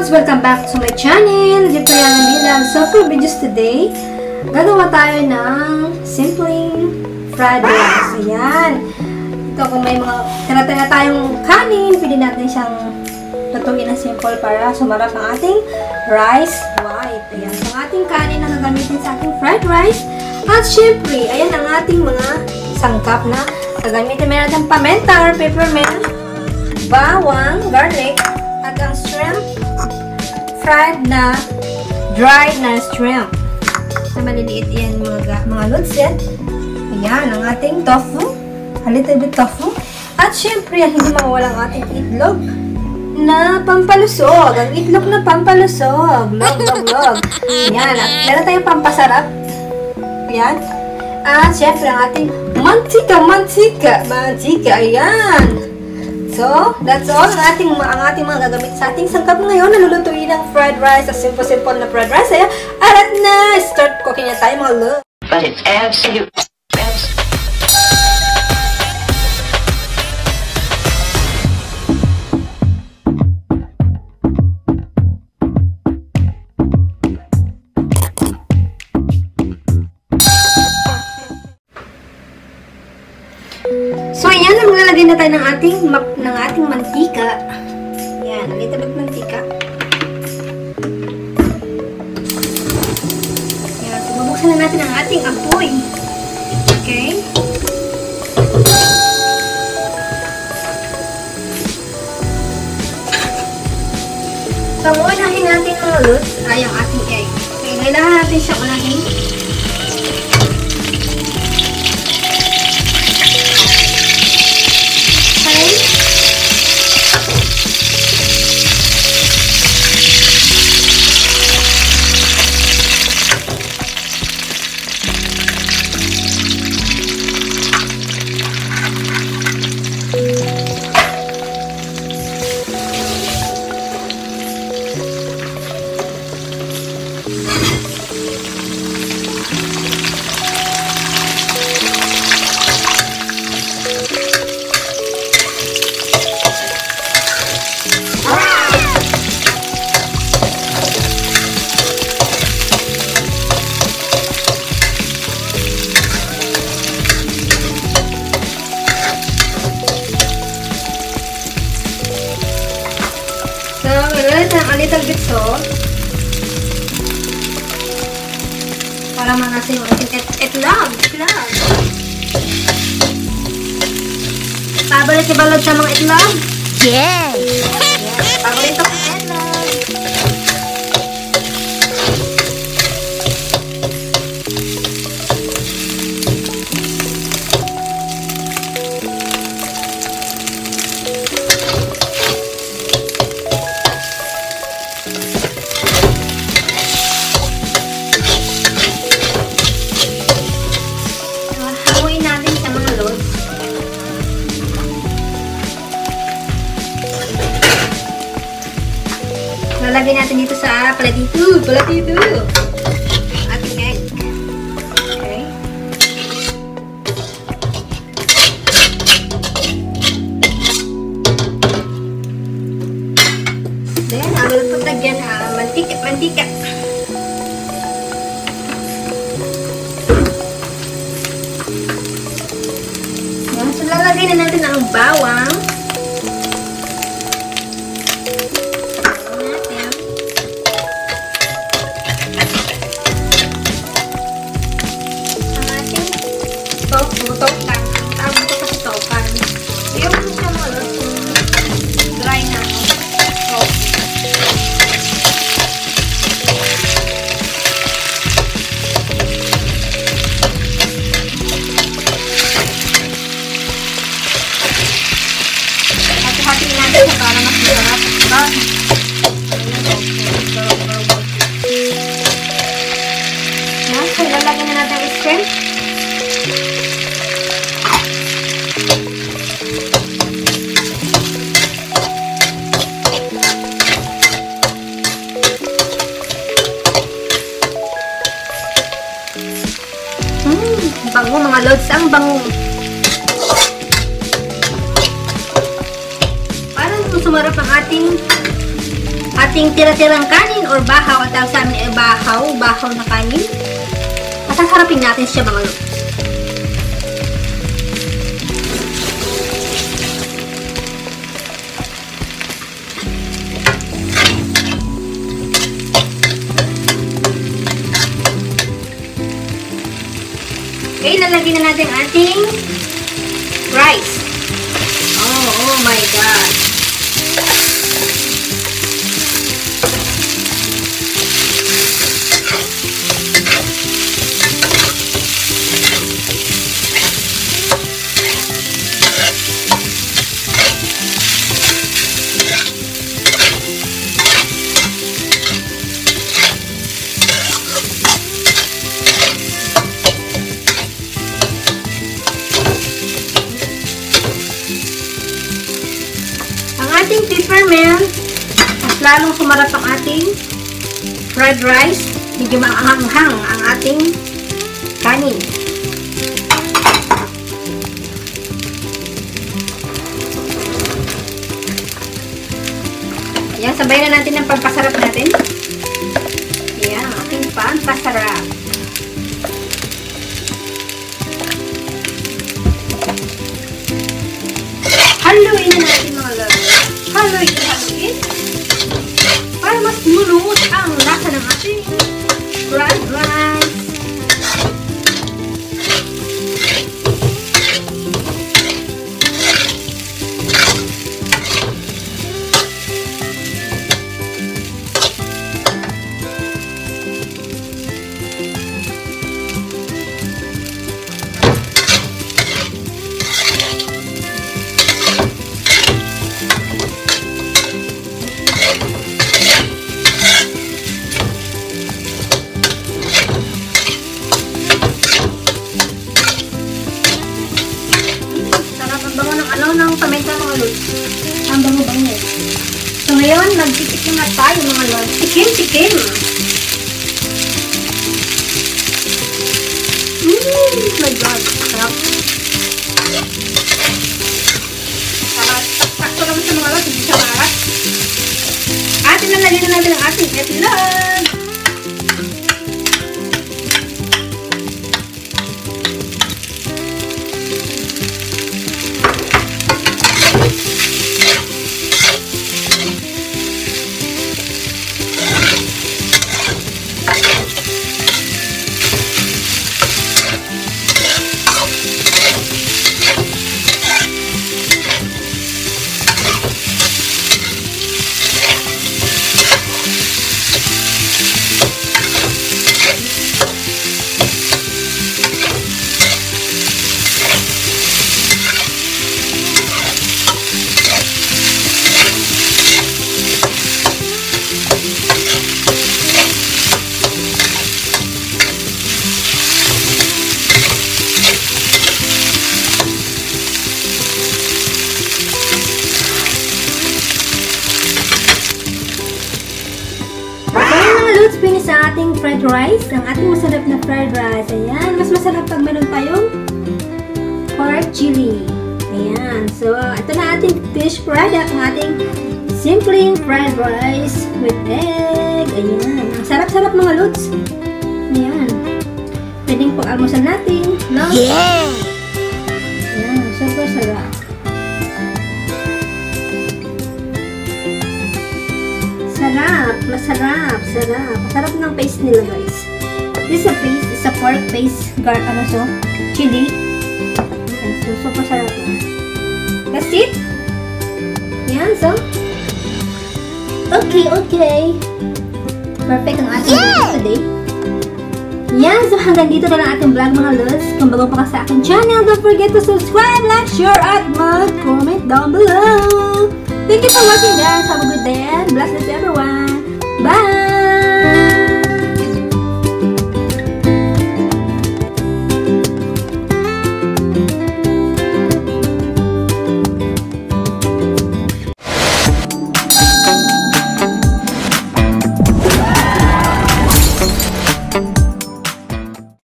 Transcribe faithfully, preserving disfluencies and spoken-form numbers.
Foods! Welcome back to my channel! Dito yan ang bilang. So for videos today, gagawa tayo ng simpleng fried rice. Ayan. Ito kung may mga tinataya tayong kanin, pwede natin siyang lutuin ng simple para sumarap ang ating rice white. Ayan. Ang ating kanin na gagamitin sa ating fried rice. At syempre, ayan ang ating mga sangkap na gagamitin. Meron natin pamenta or peppermint, bawang, garlic, at ang shrimp, fried na, dried na shrimp. So, maliliit yan mga, mga loads yan. Ayan, ang ating tofu. A little bit tofu. At syempre, hindi mawala ang ating itlog na pampalusog. Ang itlog na pampalusog. Log, log, log. Ayan, at meron tayong pampasarap. Ayan. At syempre, ang ating mantika, mantika, mantika. Ayan. So, that's all ang ating, ang ating mga gagamit sa ating sangkap ngayon. Nalulutuin ng fried rice, a simple-simple na fried rice. Ayan, arat na! Start cooking na tayo mga love. But it's absolute. So, ayan, maglalagay na tayo ng ating, ng ating mantika. Ayan, a little bit mantika. Ayan, bubuksan na natin ang ating apoy. Okay? So, unahin natin ng ulit ay ang ating egg. Okay, kailangan natin siya unahin. Little bit salt para manasin yung ating itlog. Itlog. Pabalik si balod sa mga itlog? Yes! Yes. Pabalik ito sa itlog. Lalagay natin dito sa platito, platito. Ating egg. Okay. Then, I will put again uh, mantika, mantika. So, lalagay na natin ang bawang. Bango mga lods, ang bango. Parang sumarap ang ating ating tira-tirang kanin or bahaw, at tawag sa amin ay bahaw, bahaw na kanin. Masasarapin natin siya mga loob. Okay, lalagyan na natin ating rice. Oh, oh my God. Peppermint. Mas lalong sumarap ang ating fried rice. Medyo maanghang ang ating kanin. Ayan, sabay na natin ang pampasarap natin. Ayan, ang ating pampasarap. Haluin na natin mga love. Haluin-haluin para mas lumuot ang lasa ng ating fried rice. Ang bango-bango. So ngayon, magtitikim na tayo mga lods. Tikim-tikim. Mmm, my God. Sarap. Sarap. Sakto naman sa mga lods. Hindi siya maarat. Atin na lagyan na natin ang ating etilog. Finish ang ating fried rice, ang ating masarap na fried rice. Ayan, mas masarap pag meron tayong pork chili. Ayan, so ito na ating fish product, ang ating simpleng fried rice with egg. Ayan, ang sarap-sarap mga lods. Ayan, pwedeng pag-almusal natin, no? Yeah! Ayan, super sarap. Sarap, masarap, sarap. Masarap ng paste nila, guys. This is a paste, it's a pork paste, gar, ano so, chili. Ayan, so, super sarap yan. That's it. Ayan, so. Okay, okay. Perfect ang ating video today. Ayan, so hanggang dito na lang ating vlog mga lods. Kung bago pa ka sa aking channel, don't forget to subscribe, like, share, at mag-comment down below. Thank you for watching, guys. Have a good day and bless everyone. Bye.